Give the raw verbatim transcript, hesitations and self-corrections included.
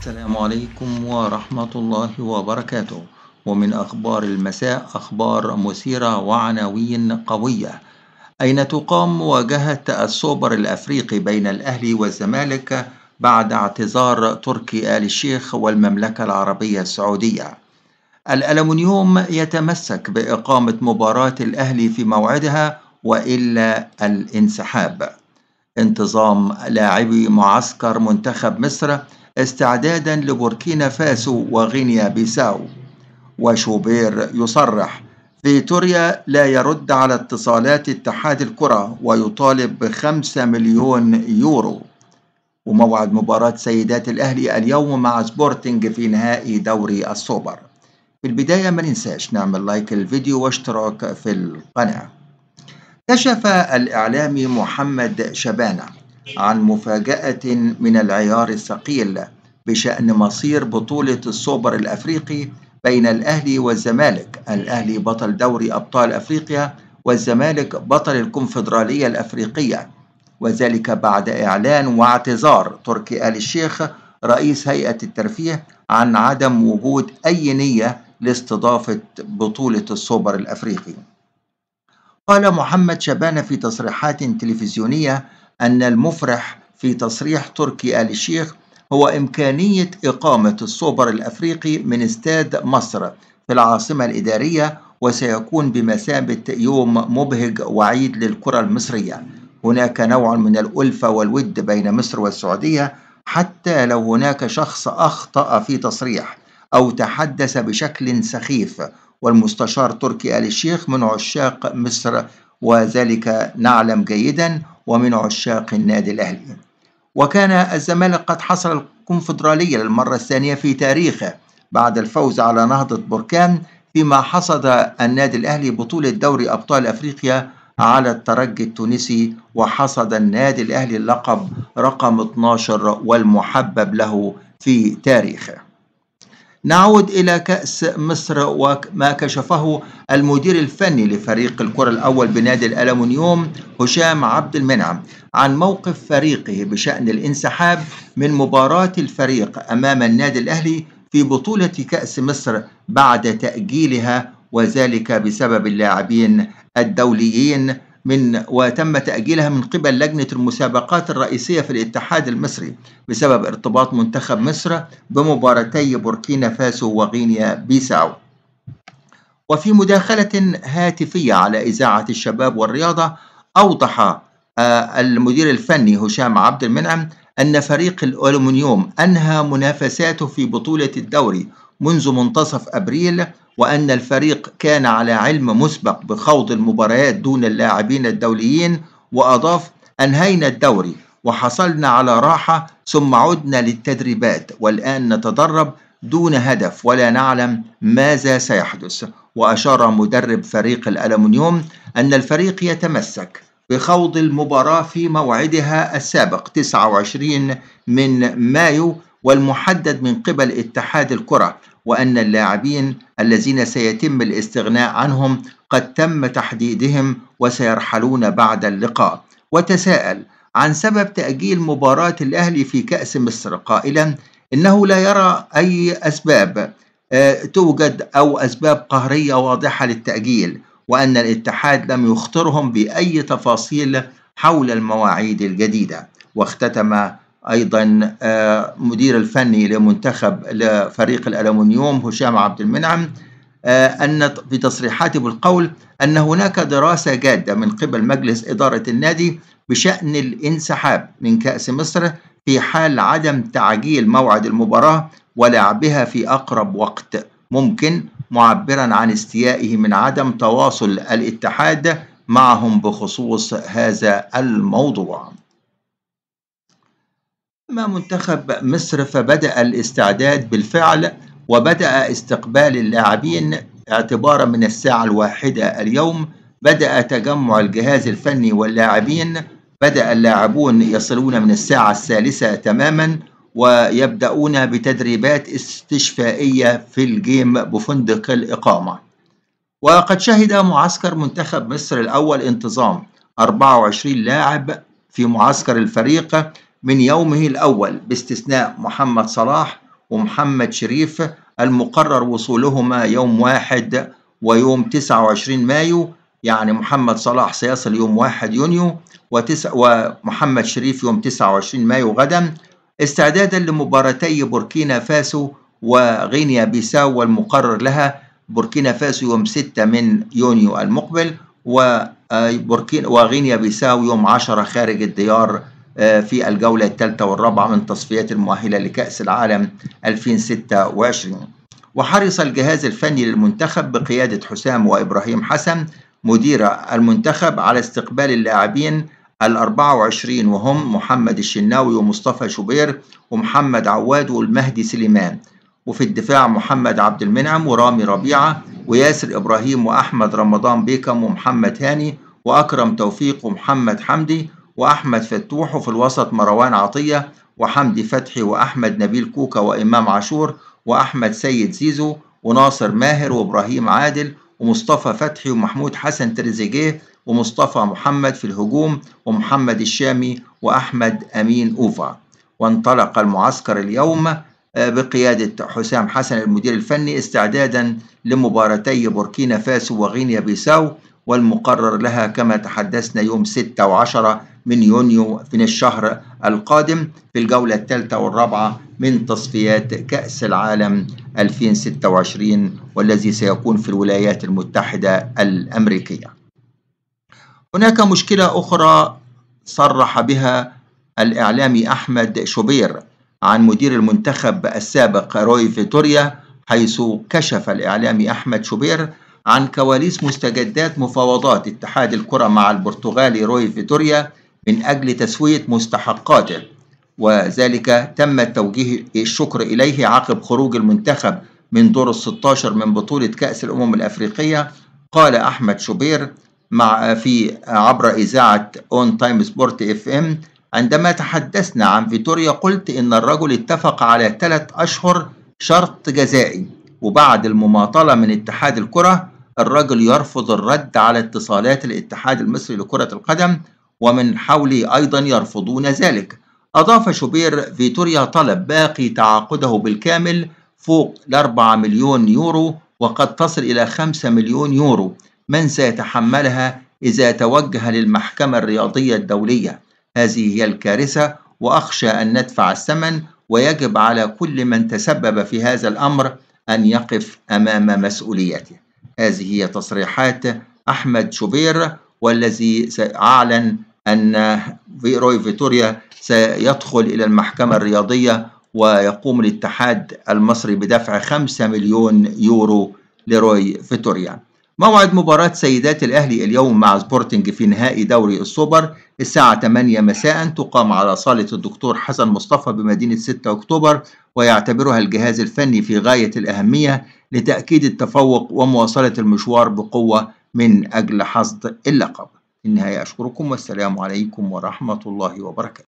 السلام عليكم ورحمة الله وبركاته. ومن أخبار المساء أخبار مثيرة وعناوين قوية. أين تقام مواجهة السوبر الأفريقي بين الأهلي والزمالك بعد اعتذار تركي آل الشيخ والمملكة العربية السعودية؟ الألومنيوم يتمسك بإقامة مباراة الأهلي في موعدها وإلا الانسحاب. انتظام لاعبي معسكر منتخب مصر استعدادا لبوركينا فاسو وغينيا بيساو. وشوبير يصرح، فيتوريا لا يرد على اتصالات اتحاد الكرة ويطالب بخمسة مليون يورو. وموعد مباراة سيدات الأهلي اليوم مع سبورتنج في نهائي دوري السوبر. في البداية ما ننساش نعمل لايك الفيديو واشتراك في القناة. كشف الإعلامي محمد شبانة عن مفاجأة من العيار الثقيل بشأن مصير بطولة السوبر الأفريقي بين الأهلي والزمالك. الأهلي بطل دوري أبطال أفريقيا والزمالك بطل الكونفدرالية الأفريقية، وذلك بعد إعلان واعتذار تركي آل الشيخ رئيس هيئة الترفيه عن عدم وجود أي نية لاستضافة بطولة السوبر الأفريقي. قال محمد شبانة في تصريحات تلفزيونية أن المفرح في تصريح تركي آل الشيخ هو إمكانية إقامة السوبر الأفريقي من استاد مصر في العاصمة الإدارية، وسيكون بمثابة يوم مبهج وعيد للكرة المصرية. هناك نوع من الألفة والود بين مصر والسعودية، حتى لو هناك شخص أخطأ في تصريح أو تحدث بشكل سخيف. والمستشار تركي آل الشيخ من عشاق مصر، وذلك نعلم جيدا، ومن عشاق النادي الأهلي. وكان الزمالك قد حصل الكونفدرالية للمرة الثانية في تاريخه بعد الفوز على نهضة بركان، فيما حصد النادي الأهلي بطولة دوري أبطال أفريقيا على الترجي التونسي، وحصد النادي الأهلي اللقب رقم اثناشر والمحبب له في تاريخه. نعود إلى كأس مصر وما كشفه المدير الفني لفريق الكرة الأول بنادي الألومنيوم هشام عبد المنعم عن موقف فريقه بشأن الانسحاب من مباراة الفريق أمام النادي الأهلي في بطولة كأس مصر بعد تأجيلها، وذلك بسبب اللاعبين الدوليين من وتم تأجيلها من قبل لجنة المسابقات الرئيسية في الاتحاد المصري بسبب ارتباط منتخب مصر بمباراتي بوركينا فاسو وغينيا بيساو. وفي مداخلة هاتفية على إذاعة الشباب والرياضة أوضح المدير الفني هشام عبد المنعم أن فريق الألومنيوم أنهى منافساته في بطولة الدوري منذ منتصف أبريل، وأن الفريق كان على علم مسبق بخوض المباريات دون اللاعبين الدوليين. وأضاف، أنهينا الدوري وحصلنا على راحة، ثم عدنا للتدريبات، والآن نتدرب دون هدف ولا نعلم ماذا سيحدث. وأشار مدرب فريق الألومنيوم أن الفريق يتمسك بخوض المباراة في موعدها السابق تسعة وعشرين من مايو والمحدد من قبل اتحاد الكرة، وأن اللاعبين الذين سيتم الاستغناء عنهم قد تم تحديدهم وسيرحلون بعد اللقاء. وتساءل عن سبب تأجيل مباراة الأهلي في كأس مصر قائلا إنه لا يرى أي أسباب توجد أو أسباب قهرية واضحة للتأجيل، وأن الاتحاد لم يخطرهم بأي تفاصيل حول المواعيد الجديدة. واختتم أيضا مدير الفني لمنتخب لفريق الألومنيوم هشام عبد المنعم أن في تصريحاته بالقول أن هناك دراسة جادة من قبل مجلس إدارة النادي بشأن الانسحاب من كأس مصر في حال عدم تعجيل موعد المباراة ولعبها في أقرب وقت ممكن، معبرا عن استيائه من عدم تواصل الاتحاد معهم بخصوص هذا الموضوع. أما منتخب مصر فبدأ الاستعداد بالفعل، وبدأ استقبال اللاعبين اعتبارا من الساعة الواحدة اليوم. بدأ تجمع الجهاز الفني واللاعبين، بدأ اللاعبون يصلون من الساعة الثالثة تماما، ويبدأون بتدريبات استشفائية في الجيم بفندق الإقامة. وقد شهد معسكر منتخب مصر الأول انتظام أربعة وعشرين لاعب في معسكر الفريق من يومه الأول باستثناء محمد صلاح ومحمد شريف المقرر وصولهما يوم واحد ويوم تسعة وعشرين مايو، يعني محمد صلاح سيصل يوم واحد يونيو ومحمد شريف يوم تسعة وعشرين مايو غدا، استعدادا لمباراتي بوركينا فاسو وغينيا بيساو والمقرر لها بوركينا فاسو يوم ستة من يونيو المقبل وبوركينا وغينيا بيساو يوم عشرة خارج الديار في الجولة الثالثة والرابعة من تصفيات المؤهلة لكأس العالم ألفين وستة وعشرين. وحرص الجهاز الفني للمنتخب بقيادة حسام وإبراهيم حسن مدير المنتخب على استقبال اللاعبين الأربعة وعشرين وهم محمد الشناوي ومصطفى شوبير ومحمد عواد والمهدي سليمان، وفي الدفاع محمد عبد المنعم ورامي ربيعة وياسر إبراهيم وأحمد رمضان بيكم ومحمد هاني وأكرم توفيق ومحمد حمدي وأحمد فتوح، وفي الوسط مروان عطية وحمدي فتحي وأحمد نبيل كوكا وإمام عاشور وأحمد سيد زيزو وناصر ماهر وإبراهيم عادل ومصطفى فتحي ومحمود حسن تريزيجيه ومصطفى محمد، في الهجوم ومحمد الشامي وأحمد أمين أوفا. وانطلق المعسكر اليوم بقيادة حسام حسن المدير الفني استعدادا لمباراتي بوركينا فاسو وغينيا بيساو والمقرر لها كما تحدثنا يوم ستة وعشرة من يونيو من الشهر القادم في الجولة الثالثة والرابعة من تصفيات كأس العالم ألفين وستة وعشرين والذي سيكون في الولايات المتحدة الأمريكية. هناك مشكلة أخرى صرح بها الإعلامي أحمد شوبير عن مدير المنتخب السابق روي فيتوريا، حيث كشف الإعلامي أحمد شوبير عن كواليس مستجدات مفاوضات اتحاد الكرة مع البرتغالي روي فيتوريا من أجل تسوية مستحقاته، وذلك تم توجيه الشكر إليه عقب خروج المنتخب من دور الستة عشر من بطولة كأس الأمم الأفريقية. قال أحمد شوبير مع في عبر إذاعة أون تايم سبورت اف ام: عندما تحدثنا عن فيتوريا قلت إن الرجل اتفق على ثلاث أشهر شرط جزائي، وبعد المماطلة من اتحاد الكرة الرجل يرفض الرد على اتصالات الاتحاد المصري لكرة القدم ومن حولي أيضا يرفضون ذلك. أضاف شوبير: فيتوريا طلب باقي تعاقده بالكامل فوق الأربعة مليون يورو وقد تصل إلى خمسة مليون يورو، من سيتحملها إذا توجه للمحكمة الرياضية الدولية؟ هذه هي الكارثة وأخشى أن ندفع الثمن، ويجب على كل من تسبب في هذا الأمر أن يقف أمام مسؤوليته. هذه هي تصريحات أحمد شوبير، والذي أعلن أن روي فيتوريا سيدخل إلى المحكمة الرياضية ويقوم الاتحاد المصري بدفع خمسة مليون يورو لروي فيتوريا. موعد مباراة سيدات الأهلي اليوم مع سبورتنج في نهائي دوري السوبر الساعة ثمانية مساء، تقام على صالة الدكتور حسن مصطفى بمدينة ستة أكتوبر، ويعتبرها الجهاز الفني في غاية الأهمية لتأكيد التفوق ومواصلة المشوار بقوة من أجل حصد اللقب. إنها أشكركم والسلام عليكم ورحمة الله وبركاته.